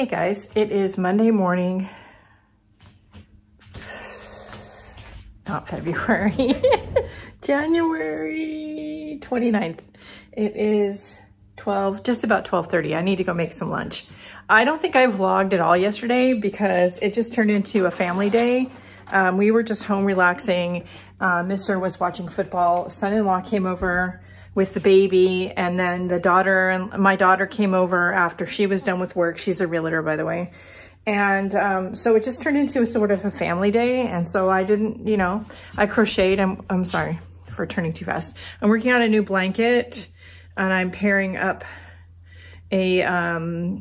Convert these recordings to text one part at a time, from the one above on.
Hey guys, it is Monday morning, not February, January 29th. It is 12, just about 12:30. I need to go make some lunch. I don't think I vlogged at all yesterday because it just turned into a family day. We were just home relaxing. Mister was watching football. Son-in-law came over with the baby, and then the daughter, and my daughter came over after she was done with work. She's a realtor, by the way. And so it just turned into a sort of a family day. And so I didn't, you know, I crocheted. I'm sorry for turning too fast. I'm working on a new blanket, and I'm pairing up a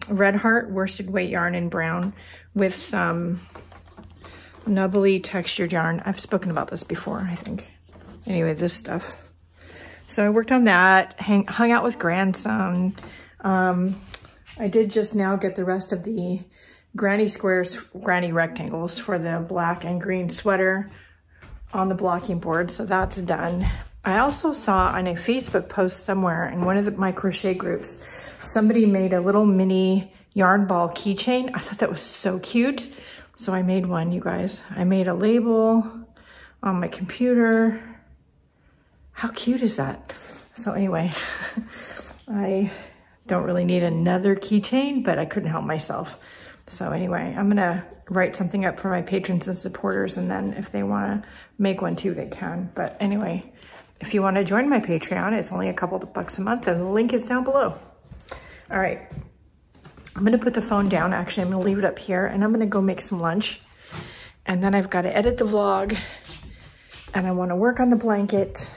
Red Heart worsted weight yarn in brown with some nubbly textured yarn. I've spoken about this before, I think. Anyway, this stuff. So I worked on that, hung out with grandson. I did just now get the rest of the granny squares, granny rectangles for the black and green sweater on the blocking board, so that's done. I also saw on a Facebook post somewhere in one of my crochet groups, somebody made a little mini yarn ball keychain. I thought that was so cute. So I made one, you guys. I made a label on my computer. How cute is that? So anyway, I don't really need another keychain, but I couldn't help myself. So anyway, I'm gonna write something up for my patrons and supporters, and then if they wanna make one too, they can. But anyway, if you wanna join my Patreon, it's only a couple of bucks a month, and the link is down below. All right, I'm gonna put the phone down. Actually, I'm gonna leave it up here, and I'm gonna go make some lunch. And then I've gotta edit the vlog, and I wanna work on the blanket.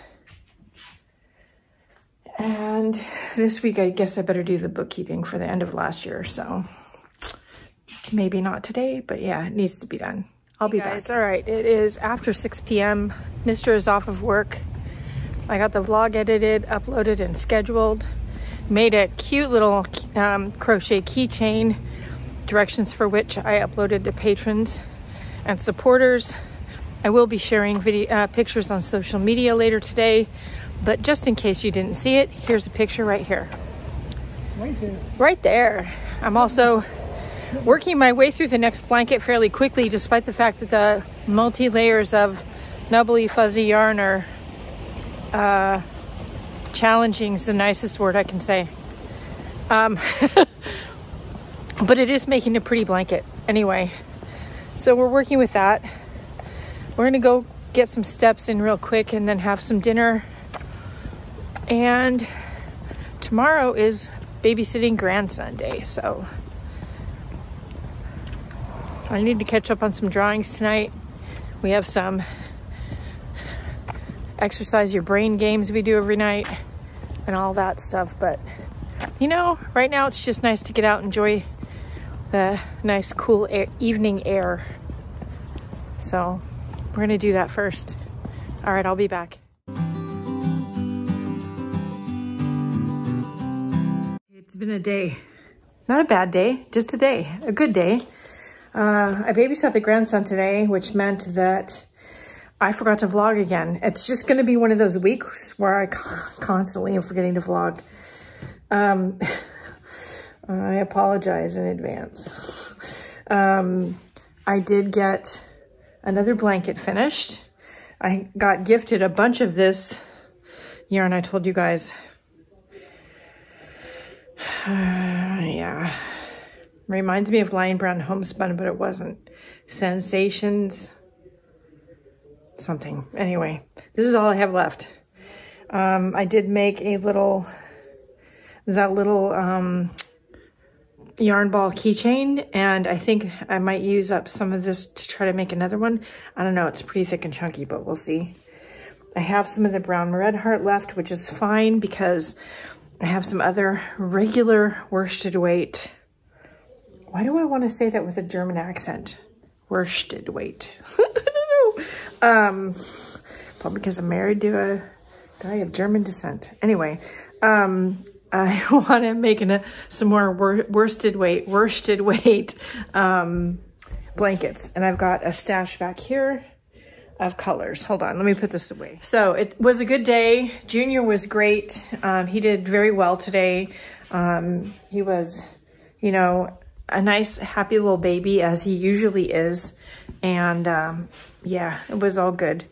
And this week, I guess I better do the bookkeeping for the end of last year. So maybe not today, but yeah, it needs to be done. I'll be back. All right, it is after 6 p.m. Mister is off of work. I got the vlog edited, uploaded, and scheduled. Made a cute little crochet keychain, directions for which I uploaded to patrons and supporters. I will be sharing video pictures on social media later today. But just in case you didn't see it, here's a picture right here. Right there. Right there. I'm also working my way through the next blanket fairly quickly, despite the fact that the multi layers of nubbly fuzzy yarn are challenging is the nicest word I can say. But it is making a pretty blanket anyway. So we're working with that. We're gonna go get some steps in real quick and then have some dinner. And tomorrow is babysitting grandson day, so I need to catch up on some drawings tonight. We have some exercise your brain games we do every night and all that stuff, but you know, right now it's just nice to get out and enjoy the nice cool air, evening air. So we're gonna do that first. All right, I'll be back. Been a day, not a bad day, just a day, a good day. I babysat the grandson today, which meant that I forgot to vlog again. It's just going to be one of those weeks where I constantly am forgetting to vlog. I apologize in advance. I did get another blanket finished. I got gifted a bunch of this yarn I told you guys. Yeah, reminds me of Lion Brand homespun, but it wasn't. Sensations, something. Anyway, this is all I have left. I did make a little, yarn ball keychain, and I think I might use up some of this to try to make another one. I don't know, it's pretty thick and chunky, but we'll see. I have some of the brown Red Heart left, which is fine because I have some other regular worsted weight. Why do I want to say that with a German accent? Worsted weight. I don't know. Probably because I'm married to a guy of German descent. Anyway, I want to make some more worsted weight blankets. And I've got a stash back here of colors. Hold on, let me put this away. So it was a good day. Junior was great. He did very well today. He was, you know, a nice, happy little baby as he usually is. And yeah, it was all good.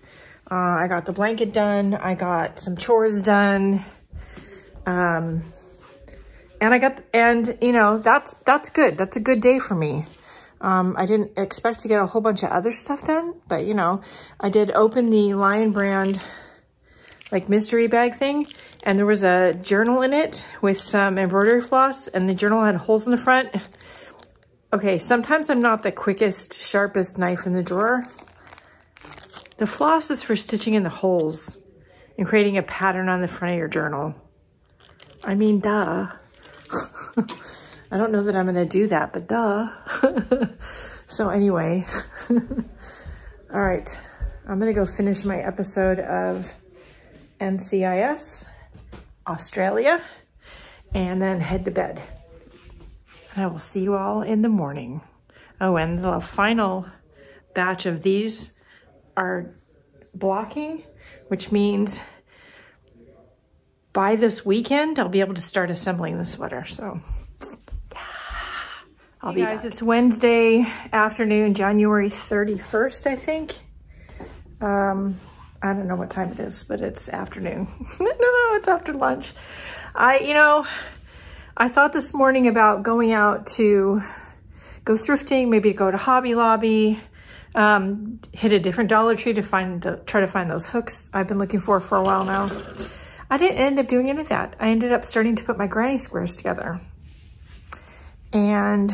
I got the blanket done. I got some chores done. And I got, and you know, that's good. That's a good day for me. I didn't expect to get a whole bunch of other stuff done, but you know, I did open the Lion Brand like mystery bag thing, and there was a journal in it with some embroidery floss, and the journal had holes in the front. Okay, sometimes I'm not the quickest, sharpest knife in the drawer. The floss is for stitching in the holes and creating a pattern on the front of your journal. I mean, duh. I don't know that I'm gonna do that, but duh. So anyway, all right, I'm gonna go finish my episode of NCIS Australia and then head to bed. I will see you all in the morning. Oh, and the final batch of these are blocking, which means by this weekend, I'll be able to start assembling the sweater. So yeah, I'll be back. It's Wednesday afternoon, January 31st, I think. I don't know what time it is, but it's afternoon. No, it's after lunch. You know, I thought this morning about going out to go thrifting, maybe go to Hobby Lobby, hit a different Dollar Tree to try to find those hooks I've been looking for a while now. I didn't end up doing any of that. I ended up starting to put my granny squares together, and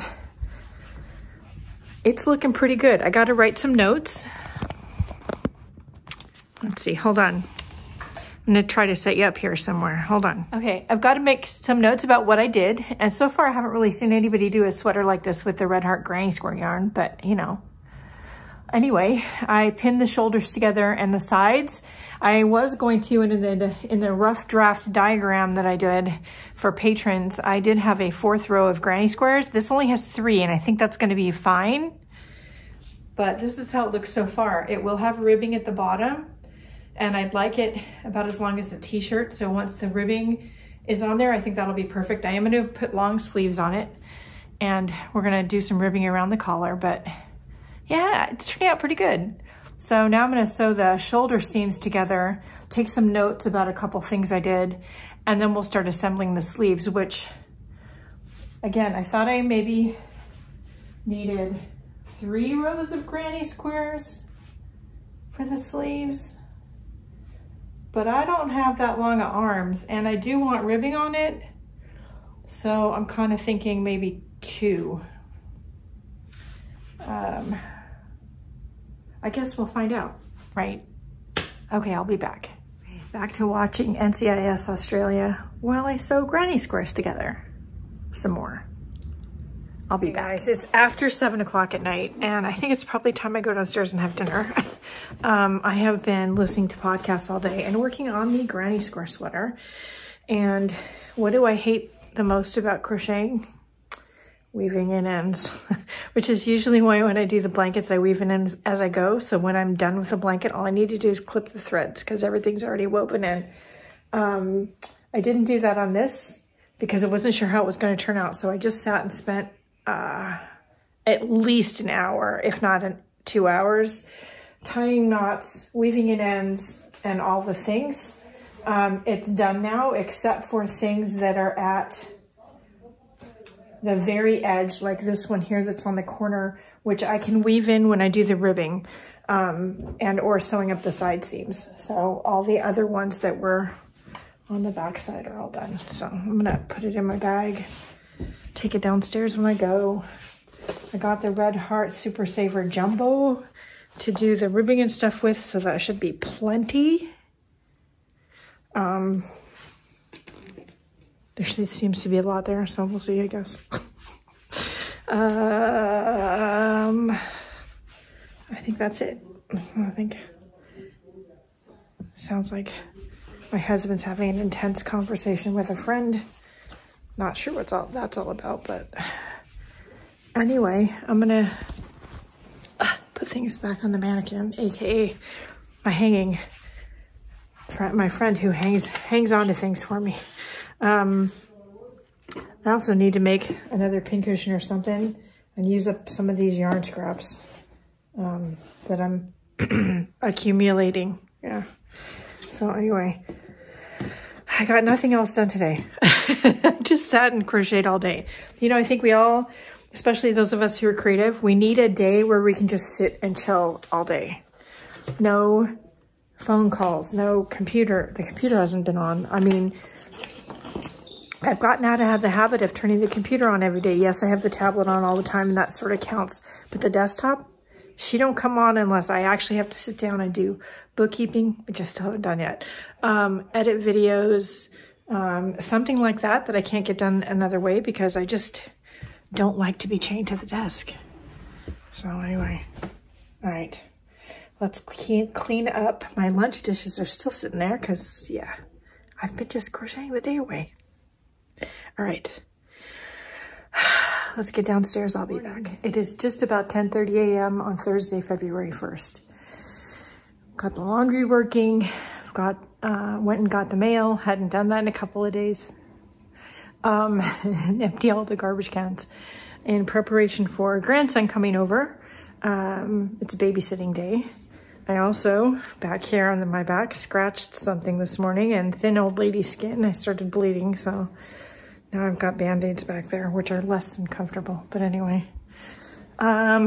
it's looking pretty good. I got to write some notes. Let's see, hold on. I'm gonna try to set you up here somewhere. Hold on. Okay, I've got to make some notes about what I did. And so far I haven't really seen anybody do a sweater like this with the Red Heart granny square yarn, but you know. Anyway, I pinned the shoulders together and the sides. I was going to, and in the rough draft diagram that I did for patrons, I did have a fourth row of granny squares. This only has three, and I think that's gonna be fine. But this is how it looks so far. It will have ribbing at the bottom, and I'd like it about as long as a t-shirt. So once the ribbing is on there, I think that'll be perfect. I am gonna put long sleeves on it, and we're gonna do some ribbing around the collar, but yeah, it's turning out pretty good. So now I'm gonna sew the shoulder seams together, take some notes about a couple things I did, and then we'll start assembling the sleeves, which again, I thought I maybe needed 3 rows of granny squares for the sleeves. But I don't have that long of arms, and I do want ribbing on it. So I'm kind of thinking maybe 2. I guess we'll find out, right? Okay, I'll be back. Back to watching NCIS Australia while I sew granny squares together some more. I'll be back. Guys, it's after 7 o'clock at night, and I think it's probably time I go downstairs and have dinner. I have been listening to podcasts all day and working on the granny square sweater. And what do I hate the most about crocheting? Weaving in ends, which is usually why when I do the blankets, I weave in ends as I go. So when I'm done with the blanket, all I need to do is clip the threads because everything's already woven in. I didn't do that on this because I wasn't sure how it was going to turn out. So I just sat and spent at least an hour, if not 2 hours, tying knots, weaving in ends, and all the things. It's done now, except for things that are at the very edge, like this one here that's on the corner, which I can weave in when I do the ribbing, and or sewing up the side seams. So all the other ones that were on the back side are all done. So I'm gonna put it in my bag, take it downstairs when I go. I got the Red Heart Super Saver Jumbo to do the ribbing and stuff with, so that should be plenty. There seems to be a lot there, so we'll see, I guess. I think that's it. I think. Sounds like my husband's having an intense conversation with a friend. Not sure what that's all about, but anyway, I'm gonna put things back on the mannequin, AKA my hanging, my friend who hangs on to things for me. I also need to make another pincushion or something. and use up some of these yarn scraps that I'm accumulating. Yeah. So anyway, I got nothing else done today. Just sat and crocheted all day. You know, I think we all, especially those of us who are creative, we need a day where we can just sit and chill all day. No phone calls, no computer. The computer hasn't been on. I mean, I've gotten out of the habit of turning the computer on every day. Yes, I have the tablet on all the time and that sort of counts. But the desktop, she don't come on unless I actually have to sit down and do bookkeeping, which I still haven't done yet, edit videos, something like that that I can't get done another way because I just don't like to be chained to the desk. So anyway, all right, let's clean up. My lunch dishes are still sitting there because, yeah, I've been just crocheting the day away. All right, let's get downstairs. I'll be back. It is just about 10:30 a.m. on Thursday, February 1st. Got the laundry working. I've got, went and got the mail. Hadn't done that in a couple of days. And empty all the garbage cans in preparation for grandson coming over. It's babysitting day. I also, back here on my back, scratched something this morning and thin old lady skin. I started bleeding, so now I've got band-aids back there, which are less than comfortable. But anyway, I'm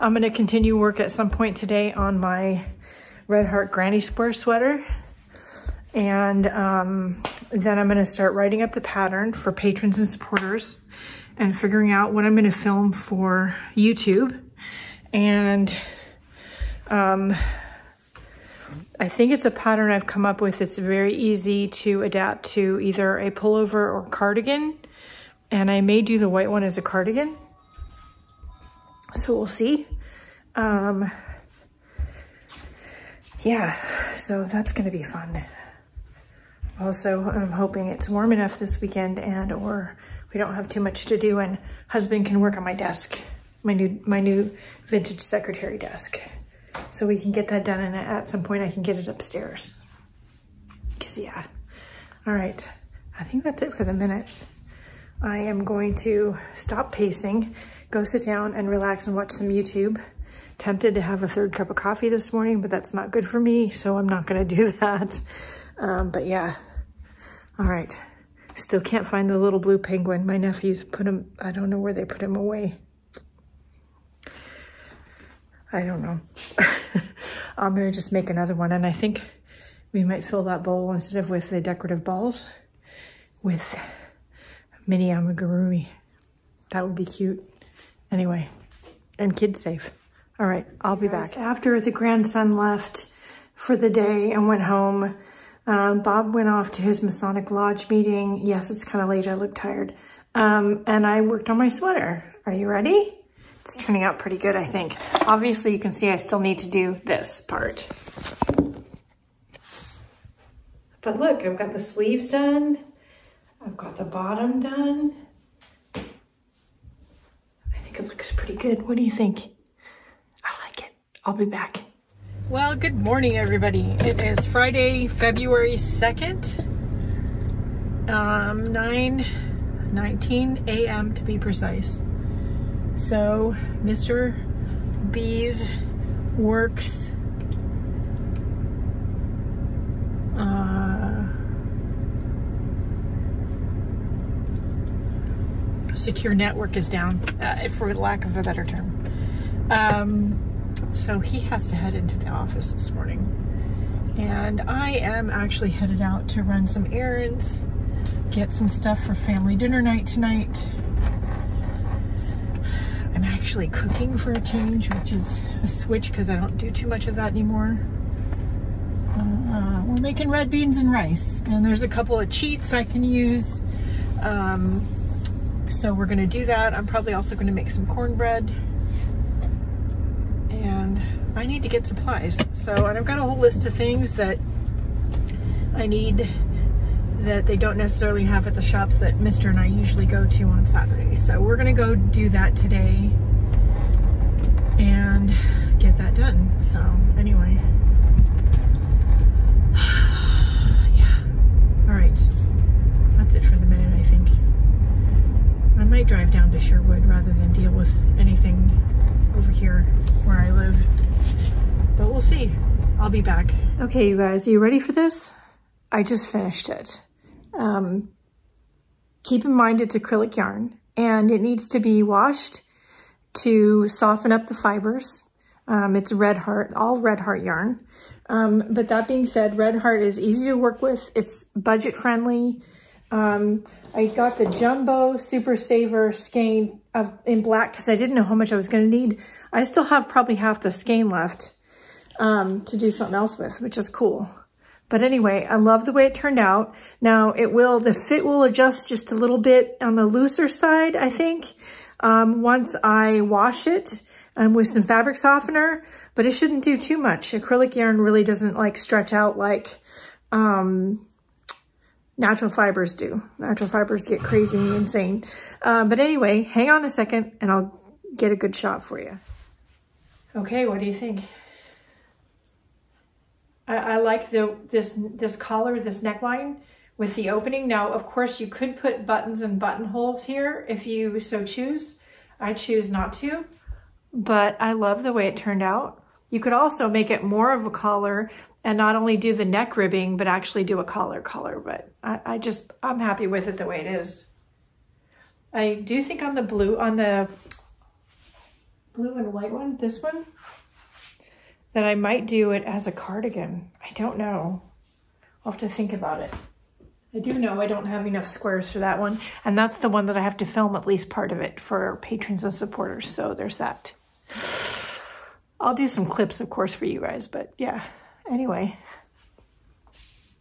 gonna continue work at some point today on my Red Heart Granny Square sweater. And then I'm gonna start writing up the pattern for patrons and supporters and figuring out what I'm gonna film for YouTube. And I think it's a pattern I've come up with. It's very easy to adapt to either a pullover or cardigan. And I may do the white one as a cardigan. So we'll see. Yeah, so that's gonna be fun. Also, I'm hoping it's warm enough this weekend and or we don't have too much to do and husband can work on my desk, my new vintage secretary desk. So we can get that done, and at some point I can get it upstairs. Cause yeah. All right, I think that's it for the minute. I am going to stop pacing, go sit down and relax and watch some YouTube. Tempted to have a third cup of coffee this morning, but that's not good for me, so I'm not gonna do that. But yeah, all right. Still can't find the little blue penguin. My nephews put him, I don't know where they put him away. I don't know. I'm gonna just make another one, and I think we might fill that bowl instead of with the decorative balls with mini amigurumi. That would be cute. Anyway, and kids safe. All right, I'll be back. After the grandson left for the day and went home, Bob went off to his Masonic Lodge meeting. Yes, it's kind of late, I look tired. And I worked on my sweater. Are you ready? It's turning out pretty good, I think. Obviously, you can see I still need to do this part. But look, I've got the sleeves done. I've got the bottom done. I think it looks pretty good. What do you think? I like it. I'll be back. Well, good morning, everybody. It is Friday, February 2nd, 9:19 a.m. to be precise. So Mr. B's works secure network is down, for lack of a better term. So he has to head into the office this morning. And I am actually headed out to run some errands, get some stuff for family dinner night tonight. I'm actually cooking for a change, which is a switch because I don't do too much of that anymore. We're making red beans and rice, and there's a couple of cheats I can use. So we're gonna do that. I'm probably also gonna make some cornbread. And I need to get supplies. So, and I've got a whole list of things that I need that they don't necessarily have at the shops that Mr. and I usually go to on Saturday. So we're gonna go do that today and get that done. So anyway, yeah. All right, that's it for the minute, I think. I might drive down to Sherwood rather than deal with anything over here where I live, but we'll see. I'll be back. Okay, you guys, are you ready for this? I just finished it. Keep in mind it's acrylic yarn and it needs to be washed to soften up the fibers. It's Red Heart, all Red Heart yarn. But that being said, Red Heart is easy to work with. It's budget friendly. I got the Jumbo Super Saver skein in black because I didn't know how much I was going to need. I still have probably half the skein left to do something else with, which is cool. But anyway, I love the way it turned out. Now it will, the fit will adjust just a little bit on the looser side, I think, once I wash it with some fabric softener, but it shouldn't do too much. Acrylic yarn really doesn't like stretch out like natural fibers do. Natural fibers get crazy and insane. But anyway, hang on a second and I'll get a good shot for you. Okay, what do you think? I like this collar, this neckline with the opening. Now, of course, you could put buttons and buttonholes here if you so choose. I choose not to, but I love the way it turned out. You could also make it more of a collar and not only do the neck ribbing, but actually do a collar, but I'm happy with it the way it is. I do think on the blue, and white one, this one, that I might do it as a cardigan. I don't know. I'll have to think about it. I do know I don't have enough squares for that one, and that's the one that I have to film at least part of it for patrons and supporters, so there's that. I'll do some clips, of course, for you guys, but yeah. Anyway,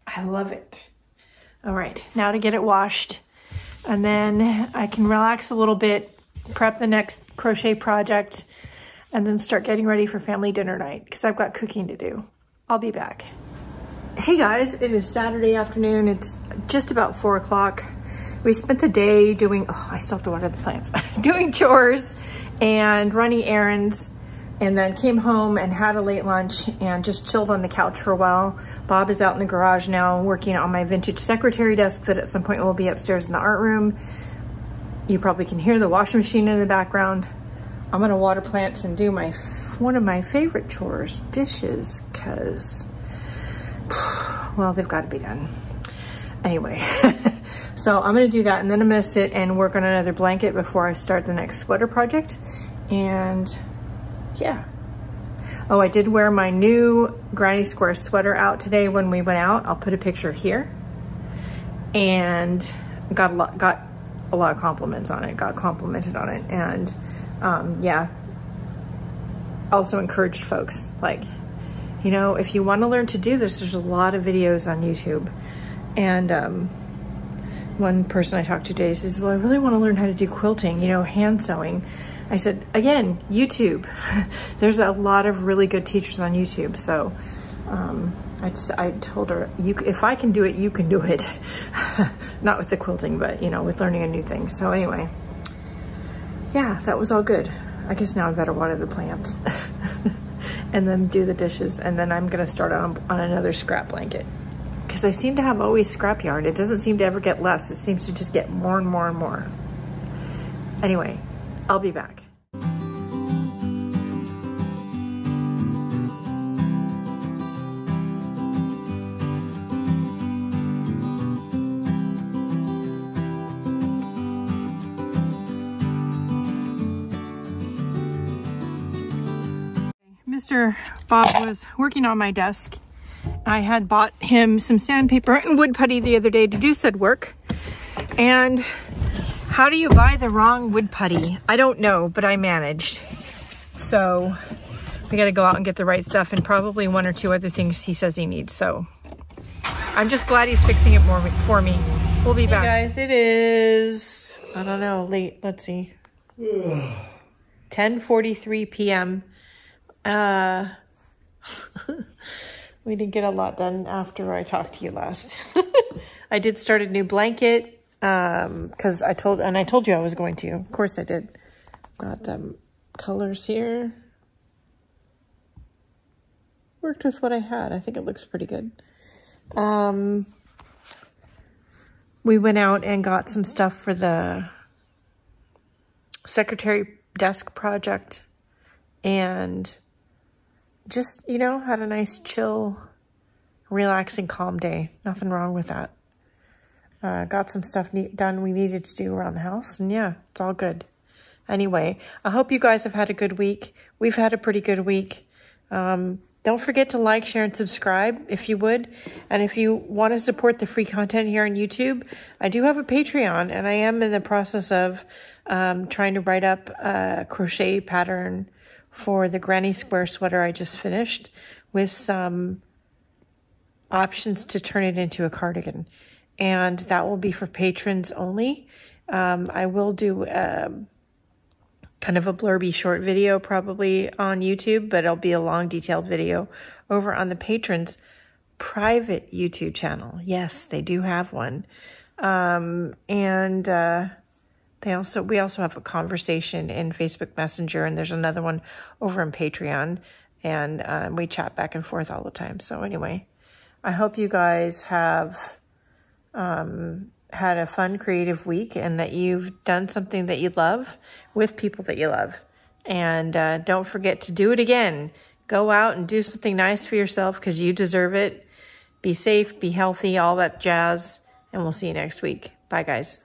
I love it. All right, now to get it washed, and then I can relax a little bit, prep the next crochet project, and then start getting ready for family dinner night because I've got cooking to do. I'll be back. Hey guys, it is Saturday afternoon. It's just about 4 o'clock. We spent the day doing, oh, I still have to water the plants, doing chores and running errands. And then came home and had a late lunch and just chilled on the couch for a while. Bob is out in the garage now working on my vintage secretary desk that at some point will be upstairs in the art room. You probably can hear the washing machine in the background. I'm gonna water plants and do my one of my favorite chores, dishes, because, well, they've gotta be done. Anyway, so I'm gonna do that and then I'm gonna sit and work on another blanket before I start the next sweater project. And yeah. Oh, I did wear my new Granny Square sweater out today when we went out. I'll put a picture here. And got a lot of compliments on it, got complimented on it. And yeah, also encouraged folks, like, you know, if you want to learn to do this, there's a lot of videos on YouTube. And one person I talked to today says, well, I really want to learn how to do quilting, you know, hand sewing. I said, again, YouTube. There's a lot of really good teachers on YouTube. So I told her, if I can do it, you can do it. Not with the quilting, but you know, with learning a new thing. So anyway, yeah, that was all good. I guess now I better water the plants and then do the dishes. And then I'm gonna start on another scrap blanket. Cause I seem to have always scrap yarn. It doesn't seem to ever get less. It seems to just get more and more and more. Anyway, I'll be back. Mr. Bob was working on my desk. I had bought him some sandpaper and wood putty the other day to do said work. And how do you buy the wrong wood putty? I don't know, but I managed. So we gotta go out and get the right stuff and probably one or two other things he says he needs. So I'm just glad he's fixing it more for me. We'll be back. Hey guys, it is, I don't know, late, let's see. 10:43 p.m. We didn't get a lot done after I talked to you last. I did start a new blanket. Cause I told you I was going to, of course I did. Got them colors here. Worked with what I had. I think it looks pretty good. We went out and got some stuff for the secretary desk project and just, you know, had a nice, chill, relaxing, calm day. Nothing wrong with that. Got some stuff done we needed to do around the house, and yeah, it's all good. Anyway, I hope you guys have had a good week. We've had a pretty good week. Don't forget to like, share, and subscribe if you would. And if you want to support the free content here on YouTube, I do have a Patreon, and I am in the process of trying to write up a crochet pattern for the granny square sweater I just finished with some options to turn it into a cardigan. And that will be for patrons only. I will do kind of a blurby short video probably on YouTube, but it'll be a long detailed video over on the patrons' private YouTube channel. Yes, they do have one. We also have a conversation in Facebook Messenger, and there's another one over on Patreon, and we chat back and forth all the time. So anyway, I hope you guys have had a fun creative week, and that you've done something that you love with people that you love. And don't forget to do it again. Go out and do something nice for yourself, because you deserve it. Be safe, be healthy, all that jazz. And we'll see you next week. Bye, guys.